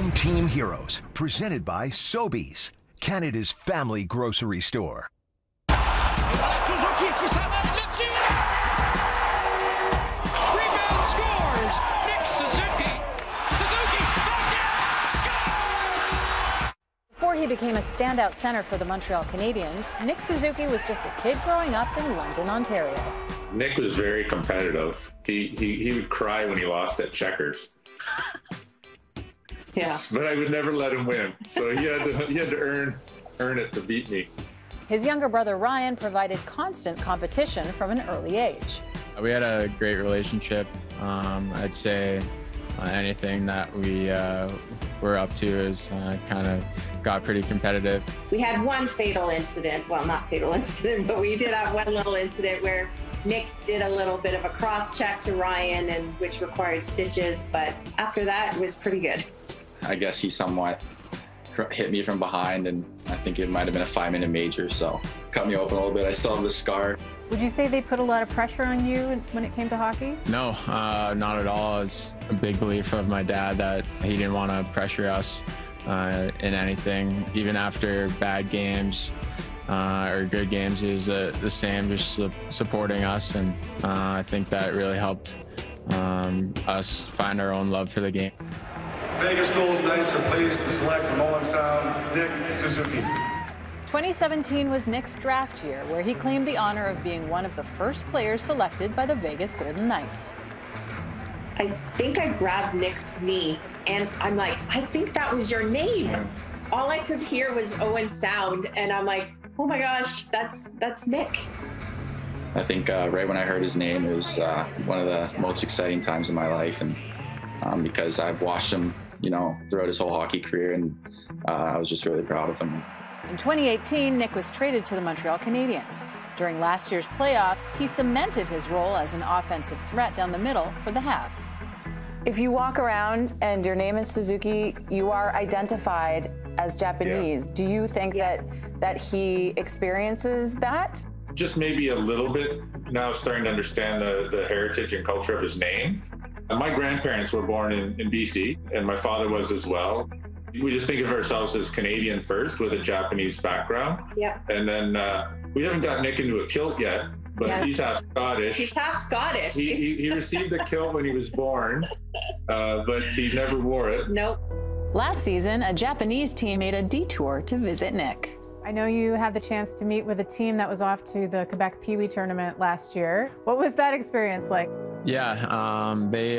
Home Team Heroes, presented by Sobeys, Canada's family grocery store. Suzuki, rebound, scores! Nick Suzuki. Suzuki back down, scores! Before he became a standout center for the Montreal Canadiens, Nick Suzuki was just a kid growing up in London, Ontario. Nick was very competitive. He would cry when he lost at checkers. Yeah. But I would never let him win, so he had to earn it to beat me. His younger brother Ryan provided constant competition from an early age. We had a great relationship. I'd say anything that we were up to is kind of got pretty competitive. We had one fatal incident, well, not fatal incident, but we did have one little incident where Nick did a little bit of a cross check to Ryan, and which required stitches, but after that it was pretty good. I guess he somewhat hit me from behind, and I think it might have been a 5-minute major, so cut me open a little bit. I still have the scar. Would you say they put a lot of pressure on you when it came to hockey? No, not at all. It's a big belief of my dad that he didn't want to pressure us in anything. Even after bad games or good games, he was the same, just supporting us, and I think that really helped us find our own love for the game. Vegas Golden Knights are pleased to select from Owen Sound, Nick Suzuki. 2017 was Nick's draft year, where he claimed the honor of being one of the first players selected by the Vegas Golden Knights. I think I grabbed Nick's knee, and I'm like, I think that was your name. All I could hear was Owen Sound, and I'm like, oh my gosh, that's Nick. I think right when I heard his name, it was one of the most exciting times in my life, and because I've watched him, you know, throughout his whole hockey career, and I was just really proud of him. In 2018, Nick was traded to the Montreal Canadiens. During last year's playoffs, he cemented his role as an offensive threat down the middle for the Habs. If you walk around and your name is Suzuki, you are identified as Japanese. Yeah. Do you think that he experiences that? Just maybe a little bit. Now starting to understand the heritage and culture of his name. My grandparents were born in BC, and my father was as well. We just think of ourselves as Canadian first with a Japanese background. Yeah. And then we haven't got Nick into a kilt yet, but he's half Scottish. He's half Scottish. He received the kilt when he was born, but he never wore it. Nope. Last season, a Japanese team made a detour to visit Nick. I know you had the chance to meet with a team that was off to the Quebec Pee Wee tournament last year. What was that experience like? Yeah, they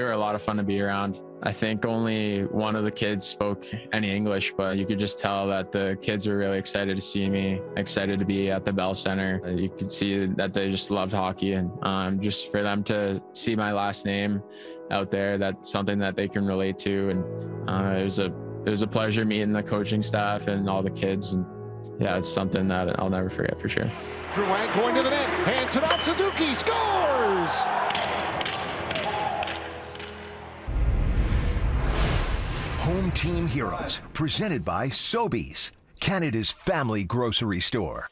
were a lot of fun to be around. I think only one of the kids spoke any English, but you could just tell that the kids were really excited to see me, excited to be at the Bell Center. You could see that they just loved hockey, and just for them to see my last name out there, that's something that they can relate to. And it was a pleasure meeting the coaching staff and all the kids. And yeah, it's something that I'll never forget for sure. Drouin going to the net, hands it off, Suzuki scores! Home Team Heroes, presented by Sobeys, Canada's family grocery store.